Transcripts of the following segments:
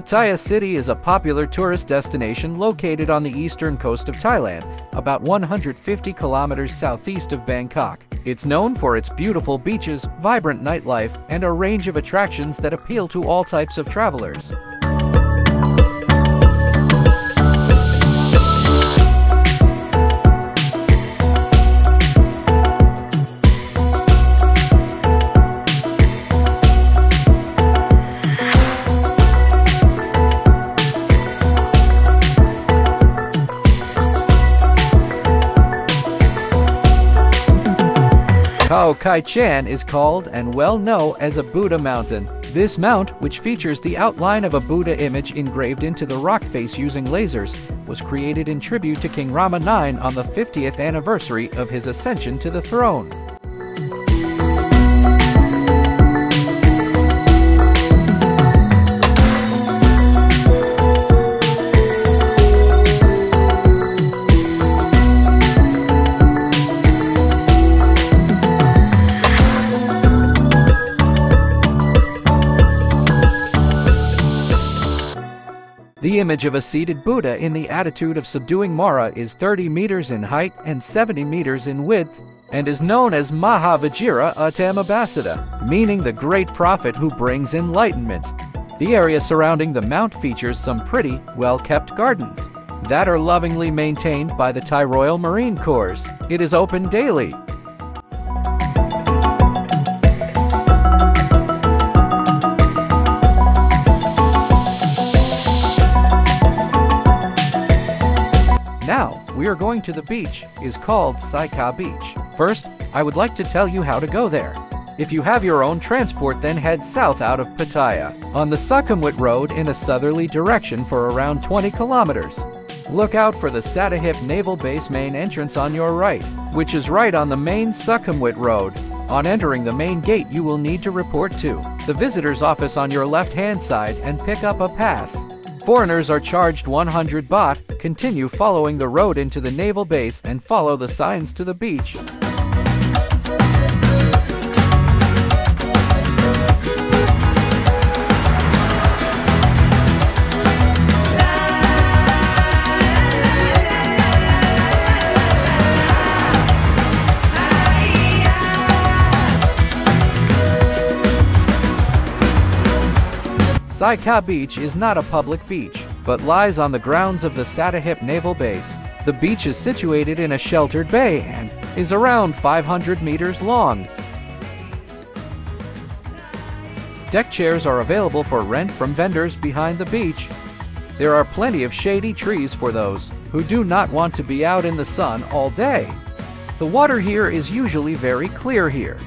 Pattaya City is a popular tourist destination located on the eastern coast of Thailand, about 150 kilometers southeast of Bangkok. It's known for its beautiful beaches, vibrant nightlife, and a range of attractions that appeal to all types of travelers. Khao Chi Chan is called and well known as a Buddha mountain. This mount, which features the outline of a Buddha image engraved into the rock face using lasers, was created in tribute to King Rama IX on the 50th anniversary of his ascension to the throne. The image of a seated Buddha in the attitude of subduing Mara is 30 meters in height and 70 meters in width, and is known as Maha Vajira Uttamobhassada, meaning the great prophet who brings enlightenment. The area surrounding the mount features some pretty, well-kept gardens that are lovingly maintained by the Thai Royal Marine Corps. It is open daily. Now, we are going to the beach, is called Sai Kaew Beach. First, I would like to tell you how to go there. If you have your own transport, then head south out of Pattaya, on the Sukhumvit Road in a southerly direction for around 20 kilometers. Look out for the Sattahip Naval Base main entrance on your right, which is right on the main Sukhumvit Road. On entering the main gate, you will need to report to the visitor's office on your left-hand side and pick up a pass. Foreigners are charged 100 baht. Continue following the road into the naval base and follow the signs to the beach. Sai Kaew Beach is not a public beach, but lies on the grounds of the Sattahip Naval Base. The beach is situated in a sheltered bay and is around 500 meters long. Deck chairs are available for rent from vendors behind the beach. There are plenty of shady trees for those who do not want to be out in the sun all day. The water here is usually very clear here.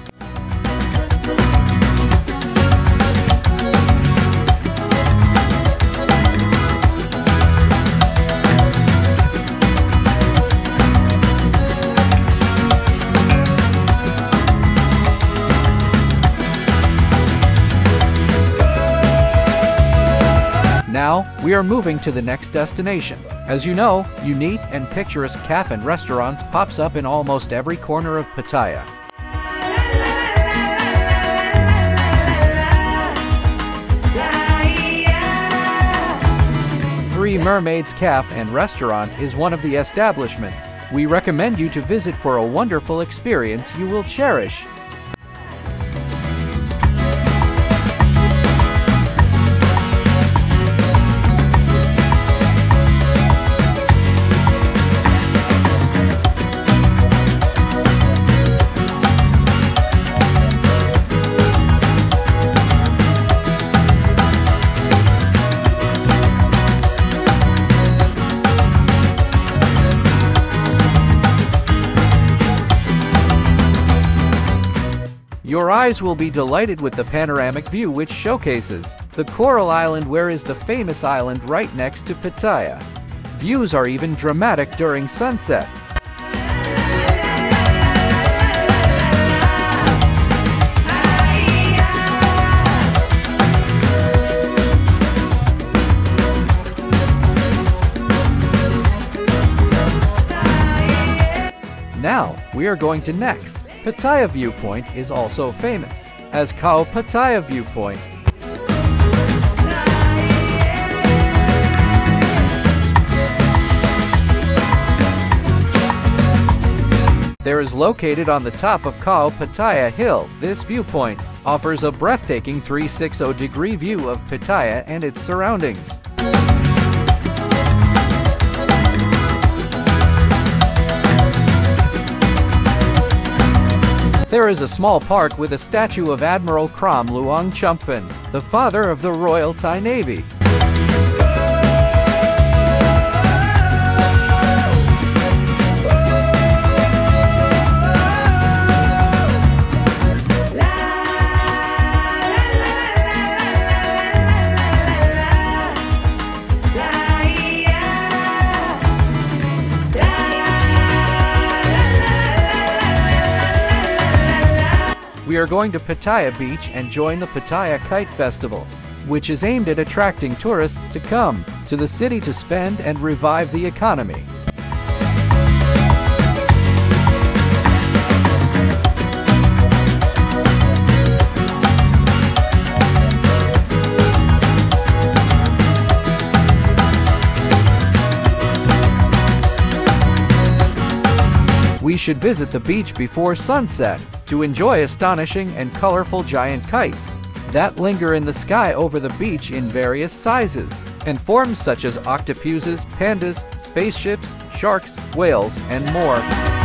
Now, we are moving to the next destination. As you know, unique and picturesque cafe and restaurants pops up in almost every corner of Pattaya. Three Mermaids Cafe and Restaurant is one of the establishments we recommend you to visit for a wonderful experience you will cherish. Your eyes will be delighted with the panoramic view which showcases the Coral Island, where is the famous island right next to Pattaya. Views are even dramatic during sunset. Now, we are going to next. Pattaya Viewpoint is also famous as Khao Pattaya Viewpoint. There is located on the top of Khao Pattaya Hill. This viewpoint offers a breathtaking 360-degree view of Pattaya and its surroundings. There is a small park with a statue of Admiral Krom Luang Chumphon, the father of the Royal Thai Navy. We are going to Pattaya Beach and join the Pattaya Kite Festival, which is aimed at attracting tourists to come to the city to spend and revive the economy. We should visit the beach before sunset to enjoy astonishing and colorful giant kites that linger in the sky over the beach in various sizes and forms such as octopuses, pandas, spaceships, sharks, whales, and more.